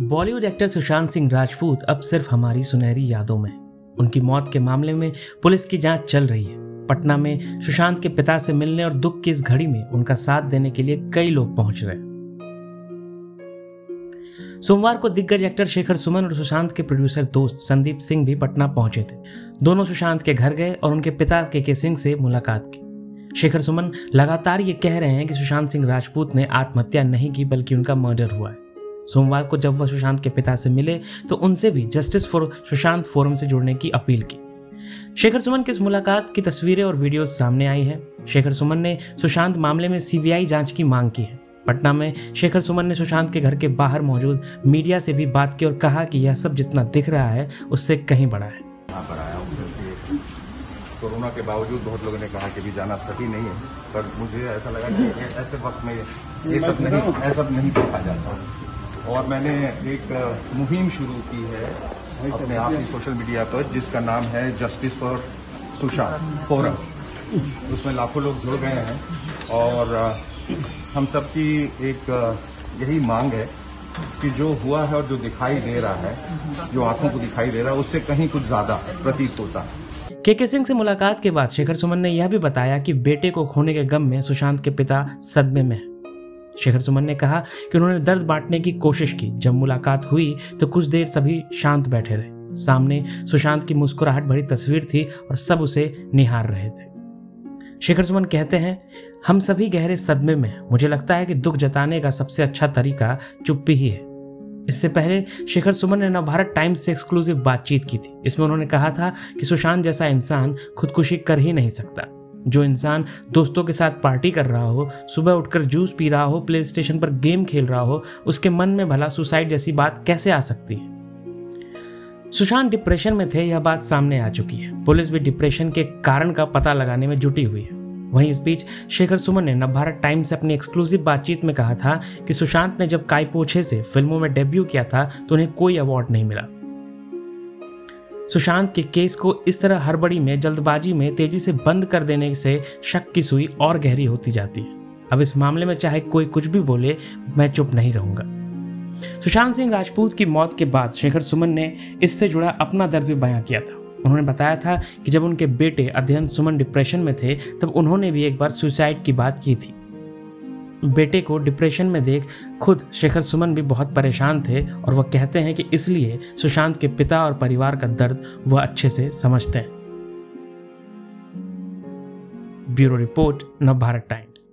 Bollywood actor Sushant Singh Rajput अब सिर्फ हमारी सुनहरी यादों में। उनकी मौत के मामले में पुलिस की जांच चल रही है। पटना में सुशांत के पिता से मिलने और दुख की इस घड़ी में उनका साथ देने के लिए कई लोग पहुंच रहे हैं। सोमवार को दिग्गज एक्टर शेखर सुमन और सुशांत के प्रोड्यूसर दोस्त संदीप सिंह भी पटना पहुंचे थे। दोनों सुशांत के घर गए और उनके पिता के. के. सिंह से मुलाकात की। शेखर सुमन लगातार ये कह रहे हैं कि सुशांत सिंह राजपूत ने आत्महत्या नहीं की, बल्कि उनका मर्डर हुआ है। सोमवार को जब वह सुशांत के पिता से मिले तो उनसे भी जस्टिस फॉर सुशांत फोरम से जुड़ने की अपील की। शेखर सुमन की इस मुलाकात की तस्वीरें और वीडियोस सामने आई हैं। शेखर सुमन ने सुशांत मामले में सीबीआई जांच की मांग की है। पटना में शेखर सुमन ने सुशांत के घर के बाहर मौजूद मीडिया से भी बात की और कहा कि यह सब जितना दिख रहा है उससे कहीं बड़ा है। कोरोना के बावजूद बहुत लोगों ने कहा कि भी जाना सही नहीं है, पर मुझे ऐसा लगा कि ऐसे वक्त में ये सब नहीं देखा जाता। और मैंने एक मुहिम शुरू की है अपने आप ही सोशल मीडिया पर, जिसका नाम है जस्टिस फॉर सुशांत फोरम। उसमें लाखों लोग जुड़ गए हैं और हम सबकी एक यही मांग है कि जो हुआ है और जो दिखाई दे रहा है, जो आंखों को दिखाई दे रहा है, उससे कहीं कुछ ज्यादा प्रतीत होता है। के. के. सिंह से मुलाकात के बाद शेखर सुमन ने यह भी बताया कि बेटे को खोने के गम में सुशांत के पिता सदमे में हैं। शेखर सुमन ने कहा कि उन्होंने दर्द बांटने की कोशिश की। जब मुलाकात हुई तो कुछ देर सभी शांत बैठे रहे। सामने सुशांत की मुस्कुराहट भरी तस्वीर थी और सब उसे निहार रहे थे। शेखर सुमन कहते हैं, हम सभी गहरे सदमे में हैं। मुझे लगता है कि दुख जताने का सबसे अच्छा तरीका चुप्पी ही है। इससे पहले शेखर सुमन ने नवभारत टाइम्स से एक्सक्लूसिव बातचीत की थी। इसमें उन्होंने कहा था कि सुशांत जैसा इंसान खुदकुशी कर ही नहीं सकता। जो इंसान दोस्तों के साथ पार्टी कर रहा हो, सुबह उठकर जूस पी रहा हो, प्लेस्टेशन पर गेम खेल रहा हो, उसके मन में भला सुसाइड जैसी बात कैसे आ सकती है। सुशांत डिप्रेशन में थे, यह बात सामने आ चुकी है। पुलिस भी डिप्रेशन के कारण का पता लगाने में जुटी हुई है। वहीं इस बीच शेखर सुमन ने नवभारत टाइम्स से अपनी एक्सक्लूसिव बातचीत में कहा था कि सुशांत ने जब काईपोछे से फिल्मों में डेब्यू किया था तो उन्हें कोई अवार्ड नहीं मिला। सुशांत के केस को इस तरह हड़बड़ी में, जल्दबाजी में तेजी से बंद कर देने से शक की सुई और गहरी होती जाती है। अब इस मामले में चाहे कोई कुछ भी बोले, मैं चुप नहीं रहूंगा। सुशांत सिंह राजपूत की मौत के बाद शेखर सुमन ने इससे जुड़ा अपना दर्द भी बयां किया था। उन्होंने बताया था कि जब उनके बेटे अध्ययन सुमन डिप्रेशन में थे, तब उन्होंने भी एक बार सुसाइड की बात की थी। बेटे को डिप्रेशन में देख खुद शेखर सुमन भी बहुत परेशान थे और वह कहते हैं कि इसलिए सुशांत के पिता और परिवार का दर्द वह अच्छे से समझते हैं। Bureau report, Navbharat times.